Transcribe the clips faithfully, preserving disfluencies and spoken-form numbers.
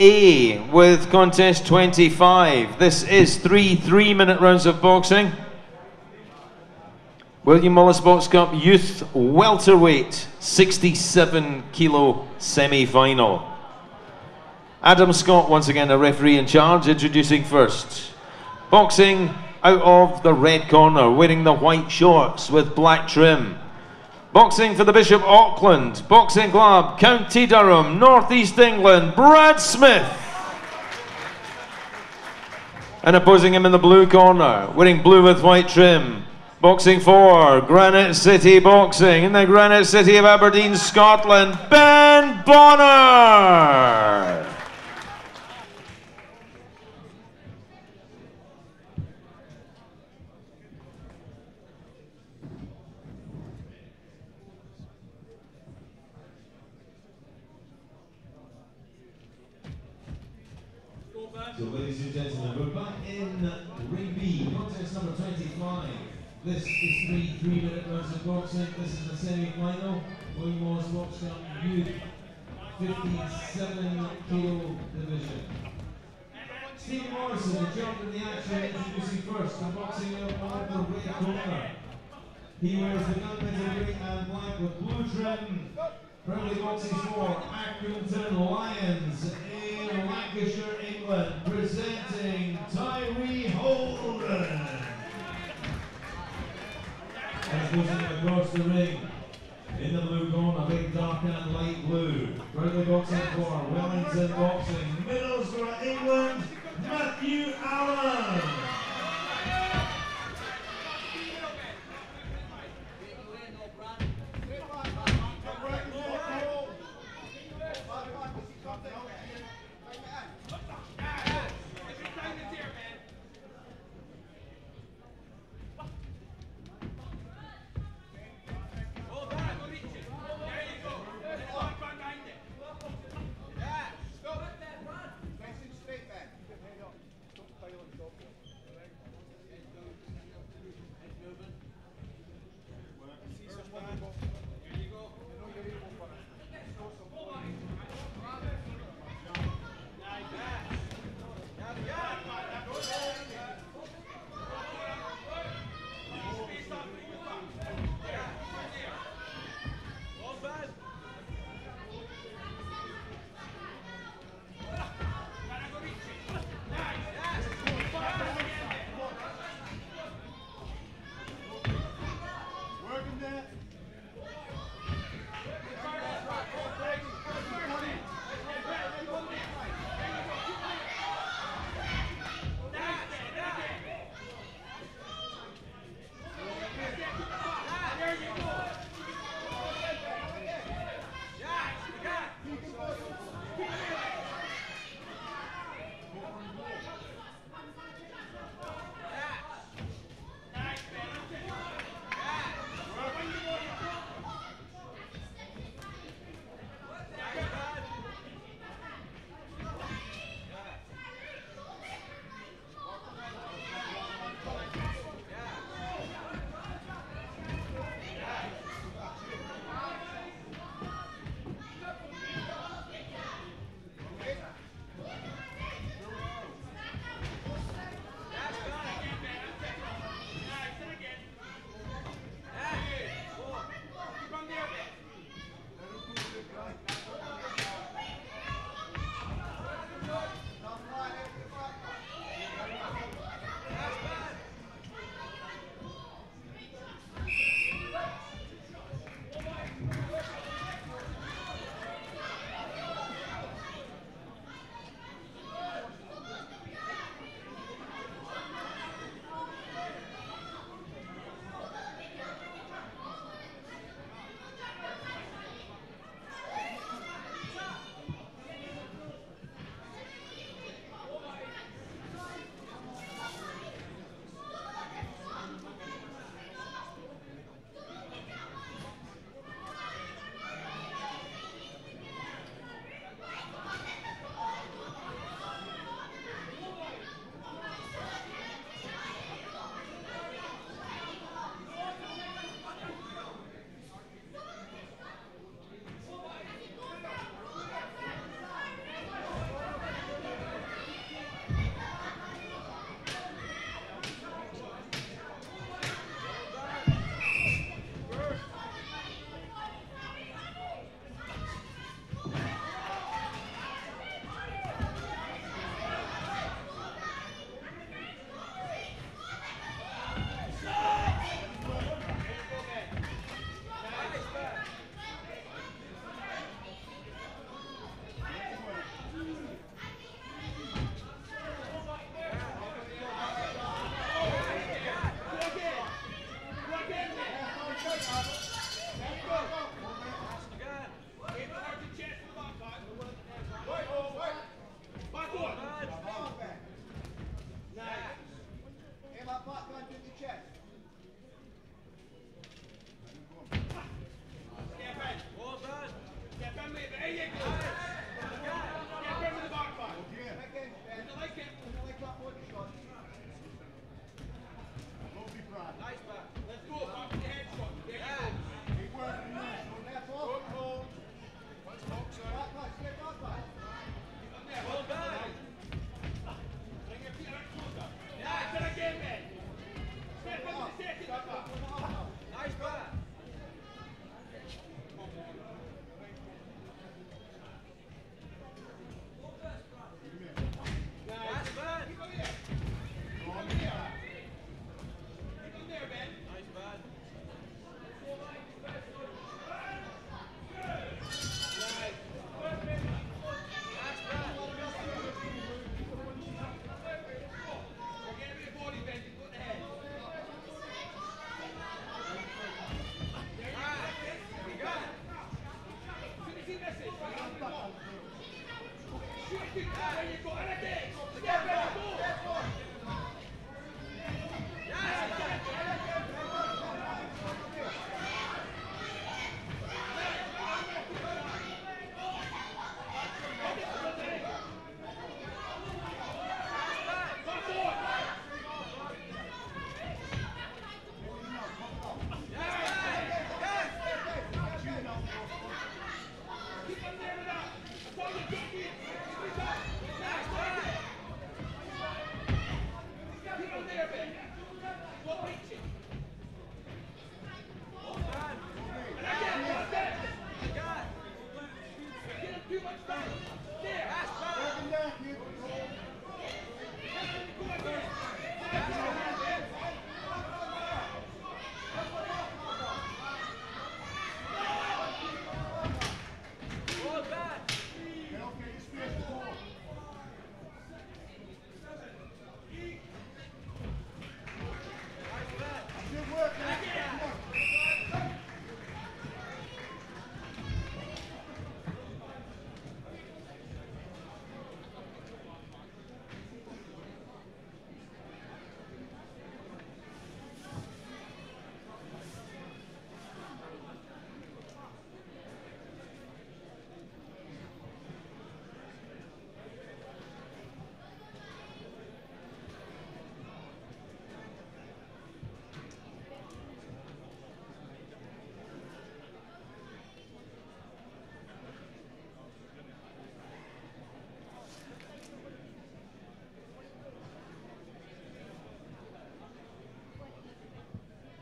E with contest twenty-five. This is three three-minute rounds of boxing. William Wallace Box Cup Youth Welterweight sixty-seven kilo semi-final. Adam Scott, once again a referee in charge, introducing first. Boxing out of the red corner, wearing the white shorts with black trim. Boxing for the Bishop Auckland Boxing Club, County Durham, North East England, Brad Smith. And opposing him in the blue corner, wearing blue with white trim, boxing for Granite City Boxing, in the Granite City of Aberdeen, Scotland, Ben Bonner. So ladies and gentlemen, we're back in ring B, contest number twenty-five. This is three three-minute rounds of boxing. This is the semi-final. William Wallace Box Cup Youth fifty-seven kilo division. Steve Morrison, the jump in the action, introducing first, the boxing out of the red corner. He wears the gunpowder green and black with blue trim. Currently boxing for Accrington Lions in Lancashire, England, presenting Tyree Holden. As pushing across the ring, in the blue corner, big dark and light blue. Currently boxing for Wellington Boxing, Middlesbrough, England, Matthew Allen.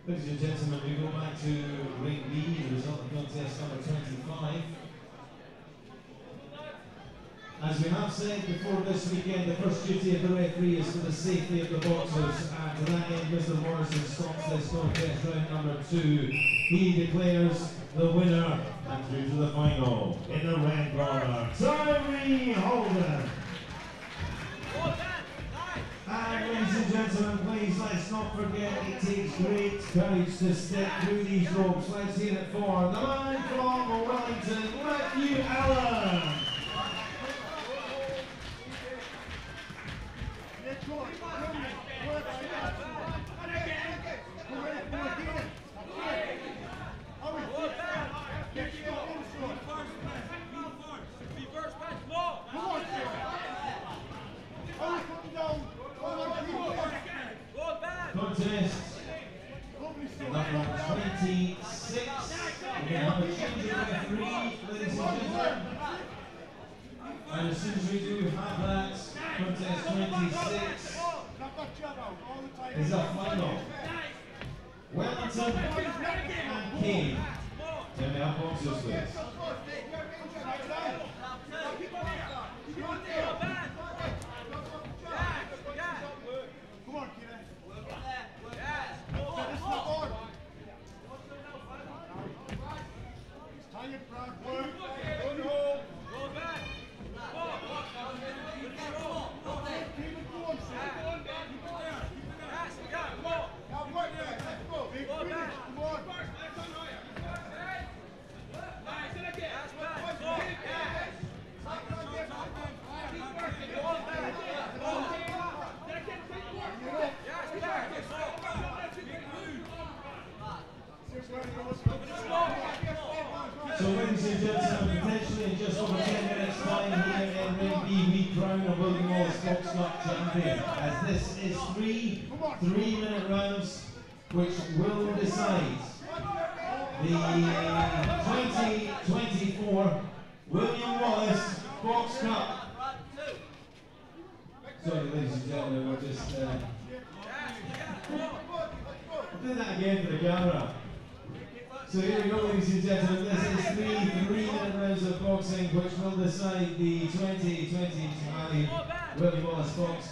Ladies and gentlemen, we go back to ring B, the result of contest number twenty-five. As we have said before this weekend, the first duty of the referee is for the safety of the boxers. And to that end, Mister Morrison stops this contest round number two. He declares the winner and through to the final in the red corner, Tyree Holden. Gentlemen, please let's not forget it takes great courage to step through these ropes. Let's hear it for the man from Wellington, Matthew Allen. William Wallace Box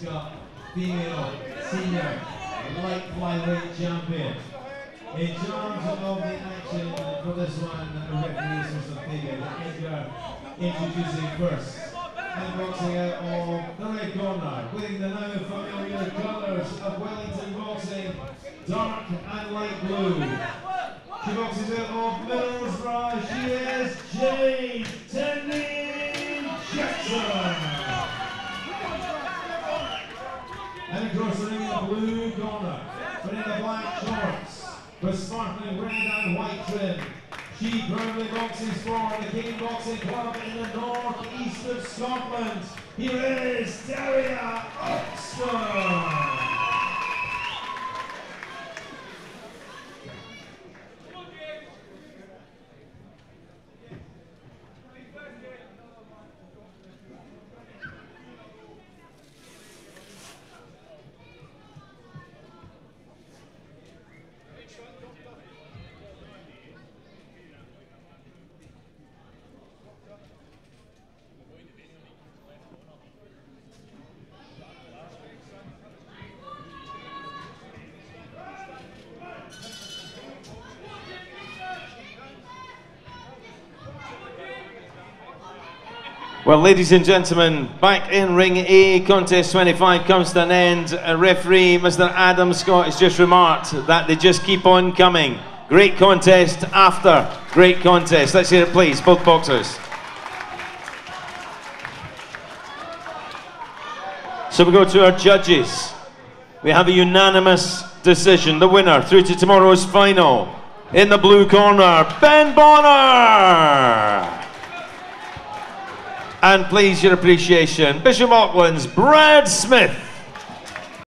Cup female senior light flyweight champion. In terms of the action for this one, referees Mister Fagan Edgar introducing first. And boxing out of the red corner, wearing the now familiar colours of Wellington Boxing, dark and light blue. She boxes out of Middlesbrough. She is Jane Tending Jackson. black shorts, with sparkling red and white trim. She proudly boxes for the King Boxing Club in the northeast of Scotland. Here is Daria Oakes. Well, ladies and gentlemen, back in ring A, contest twenty-five comes to an end. A referee, Mister Adam Scott, has just remarked that they just keep on coming. Great contest after great contest. Let's hear it, please, both boxers. So we go to our judges. We have a unanimous decision. The winner through to tomorrow's final. In the blue corner, Ben Bonner. And please, your appreciation, Bishop Auckland's Brad Smith.